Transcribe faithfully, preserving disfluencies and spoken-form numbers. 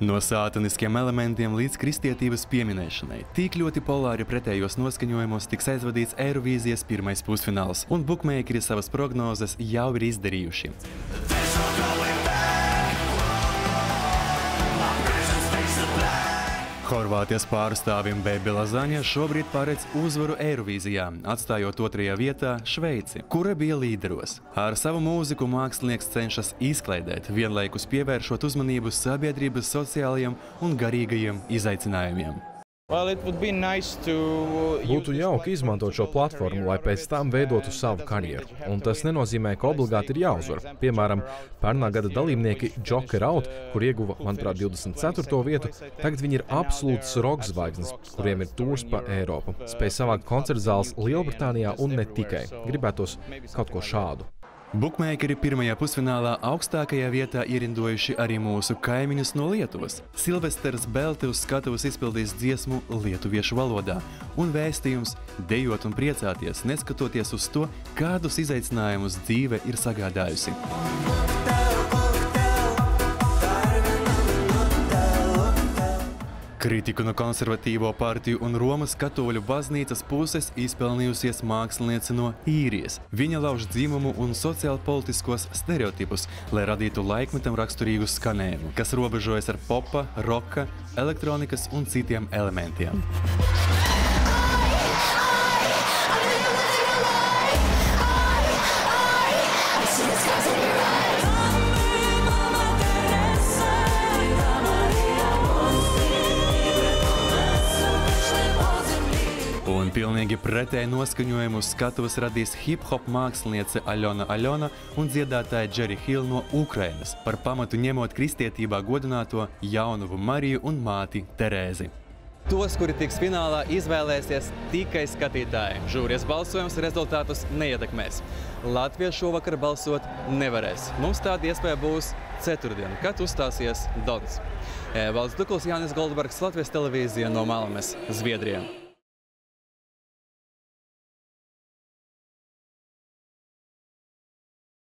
No sātaniskiem elementiem līdz kristietības pieminēšanai tik ļoti polāri pretējos noskaņojumos tiks aizvadīts Eirovīzijas pirmais pusfināls, un bukmeikeri savas prognozes jau ir izdarījuši. Horvātijas pārstāvim Baby Lasagna šobrīd paredz uzvaru Eirovīzijā, atstājot otrajā vietā Šveici, kura bija līderos. Ar savu mūziku mākslinieks cenšas izklaidēt, vienlaikus pievēršot uzmanību sabiedrības sociālajiem un garīgajiem izaicinājumiem. Būtu jauki izmantot šo platformu, lai pēc tam veidotu savu karjeru. Un tas nenozīmē, ka obligāti ir jāuzvar. Piemēram, pērnā gada dalībnieki Joker Out, kur ieguva, manuprāt, divdesmit ceturto vietu, tagad viņi ir absolūtas roka zvaigznes, kuriem ir tūrs pa Eiropu. Spēj savākt koncertzāles Lielbritānijā un ne tikai. Gribētos kaut ko šādu. Bukmeikeri pirmajā pusfinālā augstākajā vietā ierindojuši arī mūsu kaimiņus no Lietuvas. Silvestrs Beltis uz skatuves izpildīs dziesmu lietuviešu valodā, un vēstījums dejot un priecāties, neskatoties uz to, kādus izaicinājumus dzīve ir sagādājusi. Kritiku no konservatīvo partiju un Romas katoļu baznīcas puses izpelnījusies māksliniece no Īrijas. Viņa lauž dzimumu un sociālpolitiskos stereotipus, lai radītu laikmetam raksturīgu skanējumu, kas robežojas ar popa, roka, elektronikas un citiem elementiem. Un pilnīgi pretēji noskaņojumu skatuves radīs hip-hop māksliniece Aļona Aļona un dziedātāja Džeri Hill no Ukrainas, par pamatu ņemot kristietībā godināto Jaunavu Mariju un māti Terēzi. Tos, kuri tiks finālā, izvēlēsies tikai skatītāji. Žūrijas balsojums rezultātus neietekmēs. Latvija šovakar balsot nevarēs. Mums tāda iespēja būs ceturtdien, kad uzstāsies Dons. Valsts Dukls, Jānis Goldbergs, Latvijas televīzija no Malmes, Zviedrija.